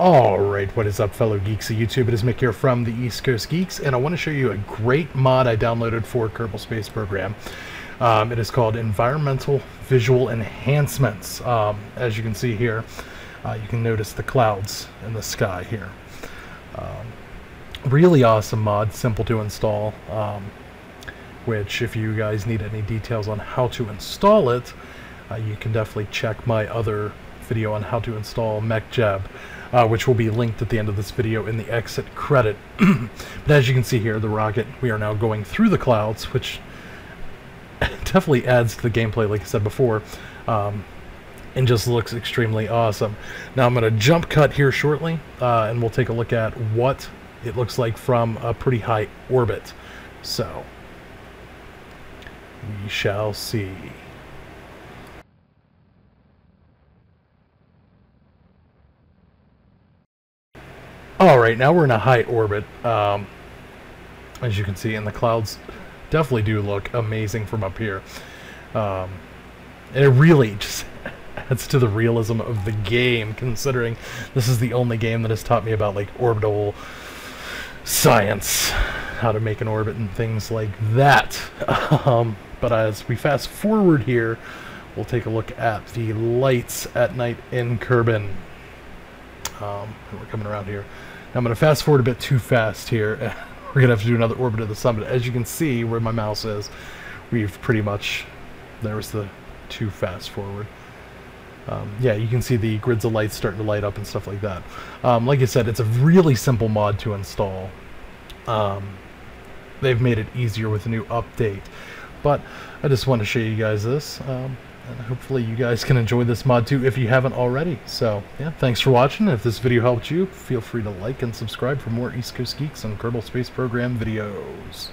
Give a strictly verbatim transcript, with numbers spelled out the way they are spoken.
Alright, what is up fellow geeks of YouTube? It is Mick here from the East Coast Geeks, and I want to show you a great mod I downloaded for Kerbal Space Program. Um, it is called Environmental Visual Enhancements. Um, as you can see here, uh, you can notice the clouds in the sky here. Um, really awesome mod, simple to install, um, which if you guys need any details on how to install it, uh, you can definitely check my other video on how to install MechJeb. Uh, which will be linked at the end of this video in the exit credit. But as you can see here, the rocket, we are now going through the clouds, which definitely adds to the gameplay, like I said before, um, and just looks extremely awesome. Now I'm going to jump cut here shortly, uh, and we'll take a look at what it looks like from a pretty high orbit. So, we shall see. Alright, now we're in a high orbit, um, as you can see, and the clouds definitely do look amazing from up here. Um, and it really just adds to the realism of the game, considering this is the only game that has taught me about, like, orbital science, how to make an orbit and things like that. Um, but as we fast forward here, we'll take a look at the lights at night in Kerbin. Um, we're coming around here. Now I'm going to fast forward a bit too fast here. We're going to have to do another orbit of the sun. But as you can see where my mouse is, we've pretty much... There's the too fast forward. Um, yeah, you can see the grids of lights starting to light up and stuff like that. Um, like I said, it's a really simple mod to install. Um, they've made it easier with a new update. But I just want to show you guys this. Um, And hopefully you guys can enjoy this mod too if you haven't already. So yeah, thanks for watching. If this video helped you, feel free to like and subscribe for more East Coast Geeks and Kerbal Space Program videos.